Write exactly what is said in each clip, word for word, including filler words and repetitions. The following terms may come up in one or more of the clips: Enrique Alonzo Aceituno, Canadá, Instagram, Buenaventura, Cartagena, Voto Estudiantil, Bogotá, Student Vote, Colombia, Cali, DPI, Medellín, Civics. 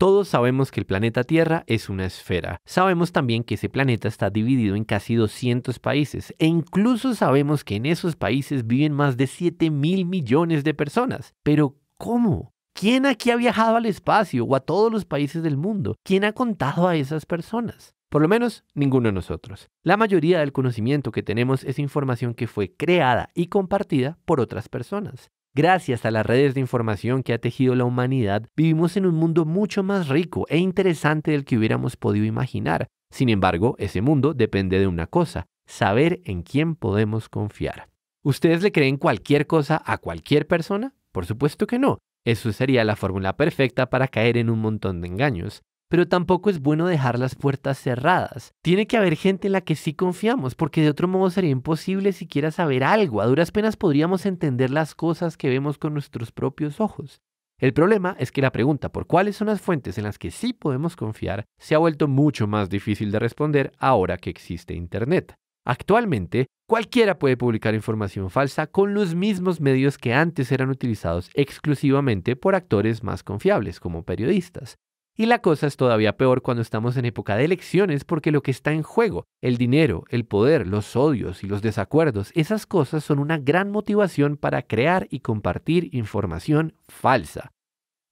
Todos sabemos que el planeta Tierra es una esfera. Sabemos también que ese planeta está dividido en casi doscientos países e incluso sabemos que en esos países viven más de siete mil millones de personas. Pero ¿cómo? ¿Quién aquí ha viajado al espacio o a todos los países del mundo? ¿Quién ha contado a esas personas? Por lo menos, ninguno de nosotros. La mayoría del conocimiento que tenemos es información que fue creada y compartida por otras personas. Gracias a las redes de información que ha tejido la humanidad, vivimos en un mundo mucho más rico e interesante del que hubiéramos podido imaginar. Sin embargo, ese mundo depende de una cosa: saber en quién podemos confiar. ¿Ustedes le creen cualquier cosa a cualquier persona? Por supuesto que no. Eso sería la fórmula perfecta para caer en un montón de engaños. Pero tampoco es bueno dejar las puertas cerradas. Tiene que haber gente en la que sí confiamos, porque de otro modo sería imposible siquiera saber algo. A duras penas podríamos entender las cosas que vemos con nuestros propios ojos. El problema es que la pregunta por cuáles son las fuentes en las que sí podemos confiar se ha vuelto mucho más difícil de responder ahora que existe Internet. Actualmente, cualquiera puede publicar información falsa con los mismos medios que antes eran utilizados exclusivamente por actores más confiables, como periodistas. Y la cosa es todavía peor cuando estamos en época de elecciones, porque lo que está en juego, el dinero, el poder, los odios y los desacuerdos, esas cosas son una gran motivación para crear y compartir información falsa.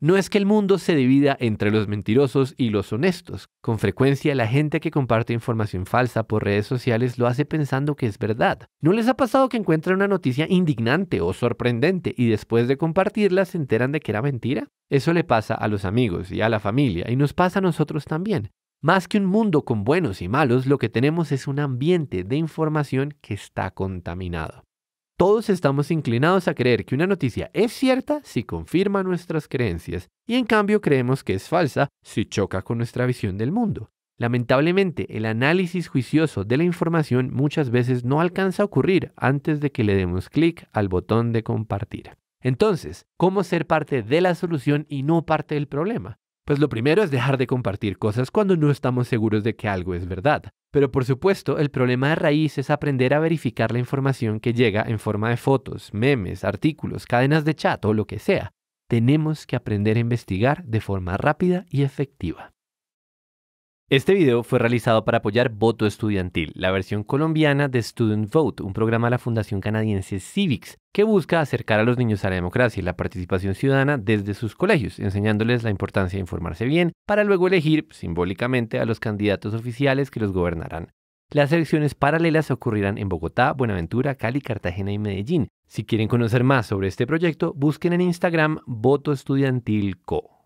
No es que el mundo se divida entre los mentirosos y los honestos. Con frecuencia, la gente que comparte información falsa por redes sociales lo hace pensando que es verdad. ¿No les ha pasado que encuentran una noticia indignante o sorprendente y después de compartirla se enteran de que era mentira? Eso le pasa a los amigos y a la familia, y nos pasa a nosotros también. Más que un mundo con buenos y malos, lo que tenemos es un ambiente de información que está contaminado. Todos estamos inclinados a creer que una noticia es cierta si confirma nuestras creencias, y en cambio creemos que es falsa si choca con nuestra visión del mundo. Lamentablemente, el análisis juicioso de la información muchas veces no alcanza a ocurrir antes de que le demos clic al botón de compartir. Entonces, ¿cómo ser parte de la solución y no parte del problema? Pues lo primero es dejar de compartir cosas cuando no estamos seguros de que algo es verdad. Pero por supuesto, el problema de raíz es aprender a verificar la información que llega en forma de fotos, memes, artículos, cadenas de chat o lo que sea. Tenemos que aprender a investigar de forma rápida y efectiva. Este video fue realizado para apoyar Voto Estudiantil, la versión colombiana de Student Vote, un programa de la Fundación Canadiense Civics que busca acercar a los niños a la democracia y la participación ciudadana desde sus colegios, enseñándoles la importancia de informarse bien para luego elegir simbólicamente a los candidatos oficiales que los gobernarán. Las elecciones paralelas ocurrirán en Bogotá, Buenaventura, Cali, Cartagena y Medellín. Si quieren conocer más sobre este proyecto, busquen en Instagram Voto Estudiantil Co.